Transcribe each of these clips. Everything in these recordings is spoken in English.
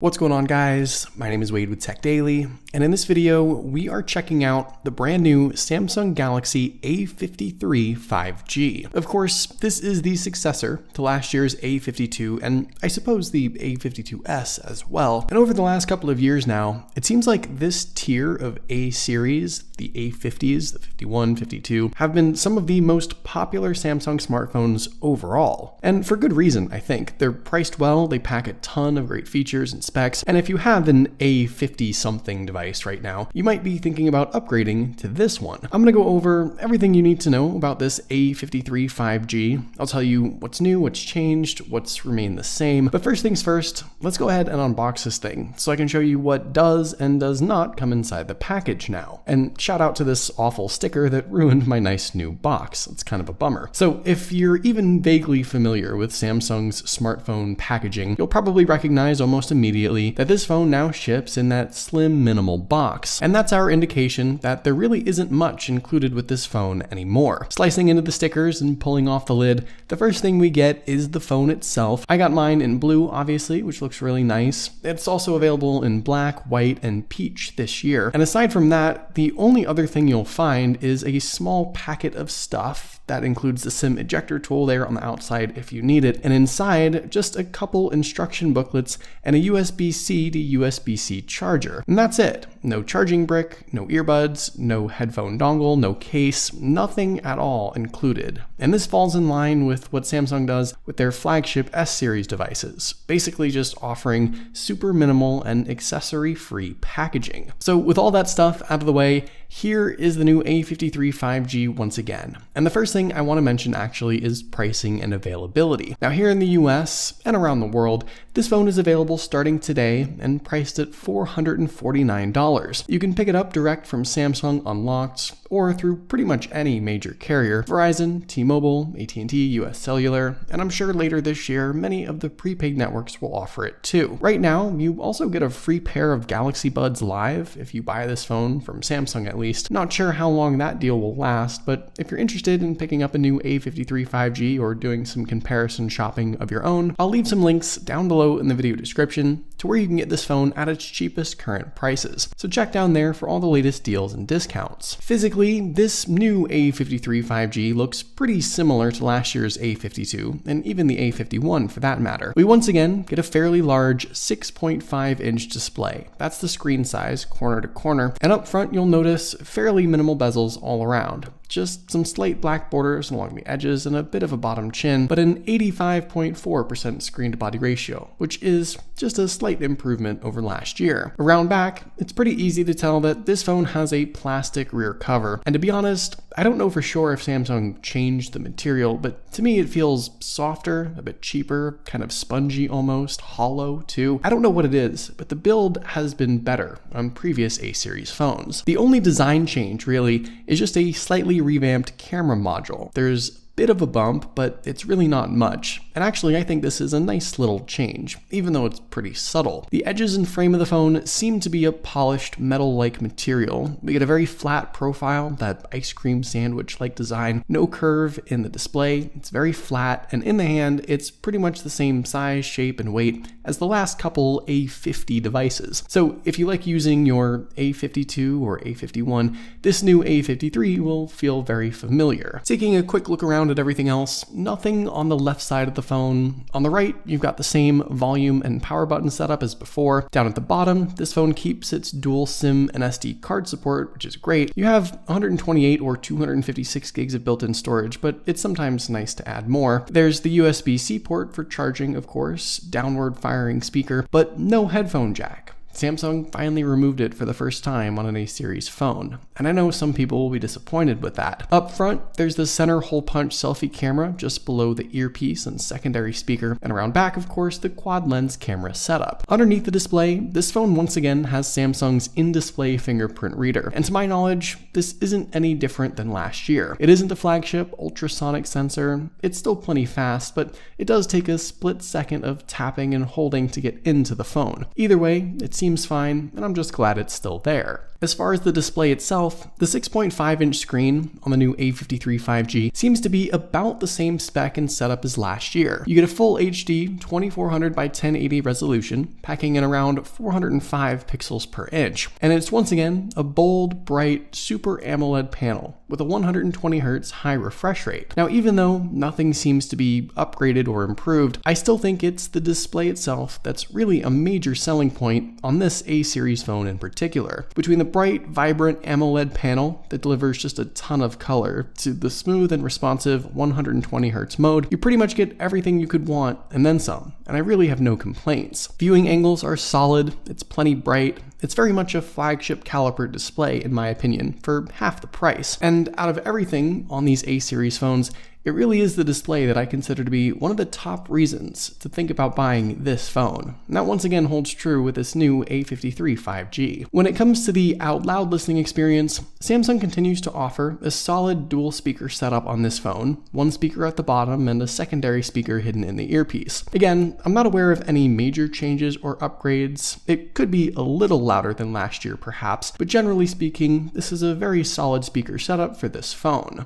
What's going on, guys? My name is Wade with Tech Daily, and in this video, we are checking out the brand new Samsung Galaxy A53 5G. Of course, this is the successor to last year's A52, and I suppose the A52s as well. And over the last couple of years now, it seems like this tier of A series, the A50s, the 51, 52, have been some of the most popular Samsung smartphones overall. And for good reason, I think. They're priced well, they pack a ton of great features and specs, and if you have an A50 something device right now, you might be thinking about upgrading to this one. I'm gonna go over everything you need to know about this A53 5G. I'll tell you what's new, what's changed, what's remained the same. But first things first, let's go ahead and unbox this thing so I can show you what does and does not come inside the package now. And shout out to this awful sticker that ruined my nice new box. It's kind of a bummer. So if you're even vaguely familiar with Samsung's smartphone packaging, you'll probably recognize almost immediately that this phone now ships in that slim, minimal box. And that's our indication that there really isn't much included with this phone anymore. Slicing into the stickers and pulling off the lid, the first thing we get is the phone itself. I got mine in blue, obviously, which looks really nice. It's also available in black, white, and peach this year. And aside from that, the only other thing you'll find is a small packet of stuff that includes the SIM ejector tool there on the outside if you need it. And inside, just a couple instruction booklets and a USB-C to USB-C charger. And that's it. No charging brick, no earbuds, no headphone dongle, no case, nothing at all included. And this falls in line with what Samsung does with their flagship S-series devices, basically just offering super minimal and accessory-free packaging. So with all that stuff out of the way, here is the new A53 5G once again. And the first thing I want to mention actually is pricing and availability. Now here in the US and around the world, this phone is available starting today and priced at $449. You can pick it up direct from Samsung Unlocked or through pretty much any major carrier: Verizon, T-Mobile, AT&T, US Cellular, and I'm sure later this year many of the prepaid networks will offer it too. Right now, you also get a free pair of Galaxy Buds Live if you buy this phone from Samsung at least. Not sure how long that deal will last, but if you're interested in picking up a new A53 5G or doing some comparison shopping of your own, I'll leave some links down below in the video description to where you can get this phone at its cheapest current prices. So check down there for all the latest deals and discounts. Physically, this new A53 5G looks pretty similar to last year's A52, and even the A51 for that matter. We once again get a fairly large 6.5-inch display. That's the screen size, corner to corner, and up front you'll notice fairly minimal bezels all around. Just some slight black borders along the edges and a bit of a bottom chin, but an 85.4% screen-to-body ratio, which is just a slight improvement over last year. Around back, it's pretty easy to tell that this phone has a plastic rear cover, and to be honest, I don't know for sure if Samsung changed the material, but to me it feels softer, a bit cheaper, kind of spongy almost, hollow too. I don't know what it is, but the build has been better on previous A-series phones. The only design change, really, is just a slightly revamped camera module. There's bit of a bump, but it's really not much. And actually, I think this is a nice little change, even though it's pretty subtle. The edges and frame of the phone seem to be a polished metal-like material. We get a very flat profile, that ice cream sandwich-like design, no curve in the display. It's very flat, and in the hand, it's pretty much the same size, shape, and weight as the last couple A50 devices. So if you like using your A52 or A51, this new A53 will feel very familiar. Taking a quick look around at everything else, nothing on the left side of the phone. On the right, you've got the same volume and power button setup as before. Down at the bottom, this phone keeps its dual SIM and SD card support, which is great. You have 128 or 256 gigs of built-in storage, but it's sometimes nice to add more. There's the USB-C port for charging, of course, downward firing speaker, but no headphone jack. Samsung finally removed it for the first time on an A-series phone, and I know some people will be disappointed with that. Up front, there's the center hole-punch selfie camera just below the earpiece and secondary speaker, and around back, of course, the quad-lens camera setup. Underneath the display, this phone once again has Samsung's in-display fingerprint reader, and to my knowledge, this isn't any different than last year. It isn't the flagship ultrasonic sensor, it's still plenty fast, but it does take a split second of tapping and holding to get into the phone. Either way, it seems fine, and I'm just glad it's still there. As far as the display itself, the 6.5-inch screen on the new A53 5G seems to be about the same spec and setup as last year. You get a full HD 2400 by 1080 resolution, packing in around 405 pixels per inch. And it's once again a bold, bright, super AMOLED panel with a 120Hz high refresh rate. Now, even though nothing seems to be upgraded or improved, I still think it's the display itself that's really a major selling point on this A-series phone in particular. Between the bright, vibrant AMOLED panel that delivers just a ton of color to the smooth and responsive 120Hz mode, you pretty much get everything you could want and then some, and I really have no complaints. Viewing angles are solid, it's plenty bright, it's very much a flagship caliber display in my opinion for half the price, and out of everything on these A-series phones, it really is the display that I consider to be one of the top reasons to think about buying this phone. And that once again holds true with this new A53 5G. When it comes to the out loud listening experience, Samsung continues to offer a solid dual speaker setup on this phone, one speaker at the bottom and a secondary speaker hidden in the earpiece. Again, I'm not aware of any major changes or upgrades. It could be a little louder than last year perhaps, but generally speaking, this is a very solid speaker setup for this phone.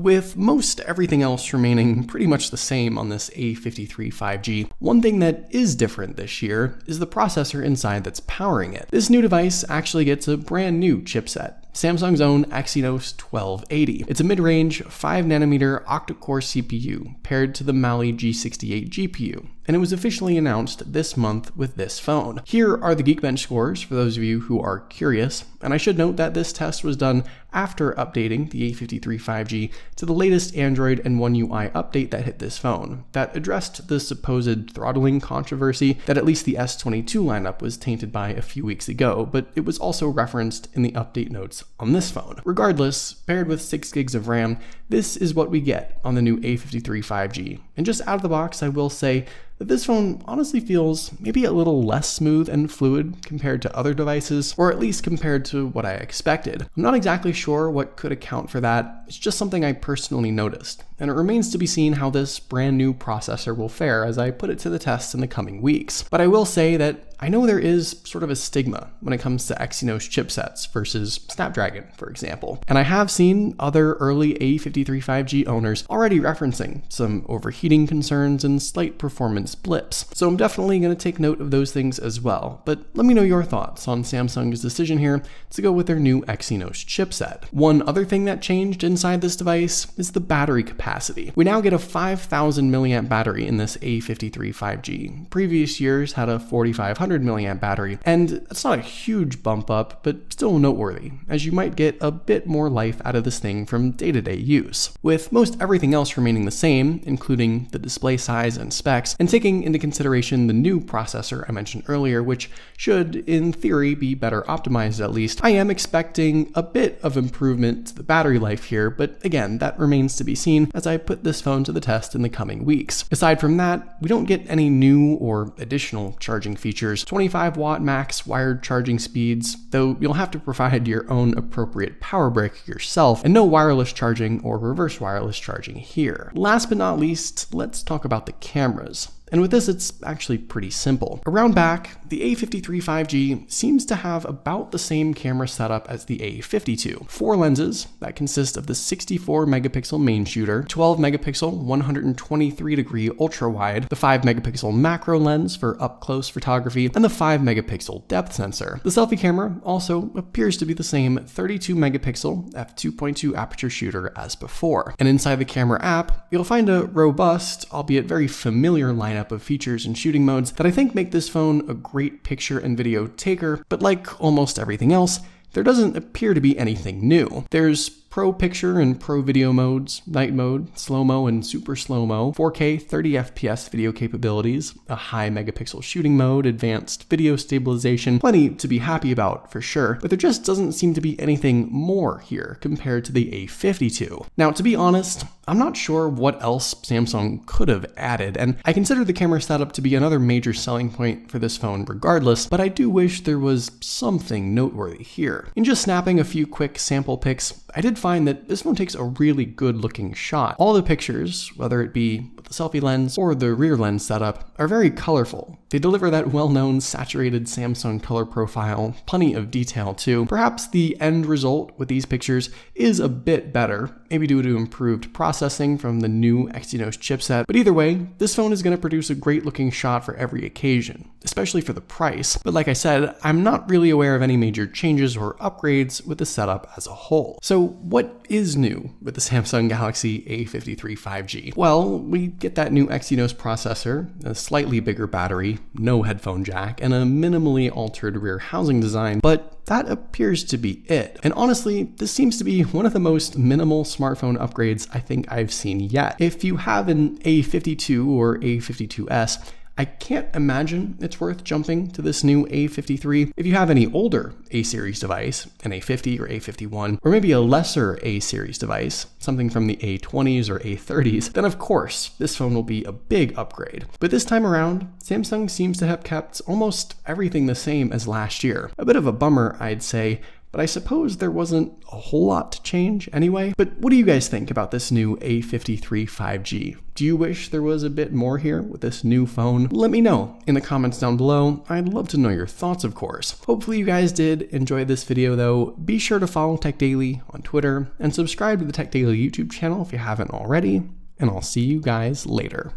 With most everything else remaining pretty much the same on this A53 5G, one thing that is different this year is the processor inside that's powering it. This new device actually gets a brand new chipset, Samsung's own Exynos 1280. It's a mid-range 5nm octa-core CPU paired to the Mali-G68 GPU, and it was officially announced this month with this phone. Here are the Geekbench scores for those of you who are curious, and I should note that this test was done after updating the A53 5G to the latest Android and One UI update that hit this phone, that addressed the supposed throttling controversy that at least the S22 lineup was tainted by a few weeks ago, but it was also referenced in the update notes on this phone. Regardless, paired with 6 gigs of RAM, this is what we get on the new A53 5G. And just out of the box, I will say that this phone honestly feels maybe a little less smooth and fluid compared to other devices, or at least compared to what I expected. I'm not exactly sure what could account for that. It's just something I personally noticed, and it remains to be seen how this brand new processor will fare as I put it to the test in the coming weeks. But I will say that I know there is sort of a stigma when it comes to Exynos chipsets versus Snapdragon, for example, and I have seen other early A53 5G owners already referencing some overheating concerns and slight performance blips, so I'm definitely going to take note of those things as well. But let me know your thoughts on Samsung's decision here to go with their new Exynos chipset. One other thing that changed inside this device is the battery capacity. We now get a 5,000 mAh battery in this A53 5G. Previous years had a 4,500 mAh battery, and that's not a huge bump up, but still noteworthy, as you might get a bit more life out of this thing from day-to-day use. With most everything else remaining the same, including the display size and specs, and taking into consideration the new processor I mentioned earlier, which should, in theory, be better optimized at least, I am expecting a bit of improvement to the battery life here, but again, that remains to be seen as I put this phone to the test in the coming weeks. Aside from that, we don't get any new or additional charging features, 25-watt max wired charging speeds, though you'll have to provide your own appropriate power brick yourself, and no wireless charging or reverse wireless charging here. Last but not least, let's talk about the cameras. And with this, it's actually pretty simple. Around back, the A53 5G seems to have about the same camera setup as the A52. 4 lenses that consist of the 64 megapixel main shooter, 12 megapixel 123 degree ultra wide, the 5 megapixel macro lens for up close photography, and the 5 megapixel depth sensor. The selfie camera also appears to be the same 32 megapixel f2.2 aperture shooter as before. And inside the camera app, you'll find a robust, albeit very familiar lineup of features and shooting modes that I think make this phone a great picture and video taker, but like almost everything else, there doesn't appear to be anything new. There's Pro Picture and Pro Video modes, Night Mode, Slow-Mo and Super Slow-Mo, 4K 30fps video capabilities, a high megapixel shooting mode, advanced video stabilization, plenty to be happy about for sure, but there just doesn't seem to be anything more here compared to the A52. Now, to be honest, I'm not sure what else Samsung could have added, and I consider the camera setup to be another major selling point for this phone regardless, but I do wish there was something noteworthy here. In just snapping a few quick sample pics, I did find that this phone takes a really good looking shot. All the pictures, whether it be with the selfie lens or the rear lens setup, are very colorful. They deliver that well-known saturated Samsung color profile, plenty of detail too. Perhaps the end result with these pictures is a bit better, maybe due to improved processing from the new Exynos chipset, but either way, this phone is going to produce a great looking shot for every occasion, especially for the price. But like I said, I'm not really aware of any major changes or upgrades with the setup as a whole. So what is new with the Samsung Galaxy A53 5G? Well, we get that new Exynos processor, a slightly bigger battery, no headphone jack, and a minimally altered rear housing design, but that appears to be it. And honestly, this seems to be one of the most minimal smartphone upgrades I think I've seen yet. If you have an A52 or A52s, I can't imagine it's worth jumping to this new A53. If you have any older A-series device, an A50 or A51, or maybe a lesser A-series device, something from the A20s or A30s, then of course, this phone will be a big upgrade. But this time around, Samsung seems to have kept almost everything the same as last year. A bit of a bummer, I'd say, but I suppose there wasn't a whole lot to change anyway. But what do you guys think about this new A53 5G? Do you wish there was a bit more here with this new phone? Let me know in the comments down below. I'd love to know your thoughts, of course. Hopefully you guys did enjoy this video though. Be sure to follow Tech Daily on Twitter and subscribe to the Tech Daily YouTube channel if you haven't already, and I'll see you guys later.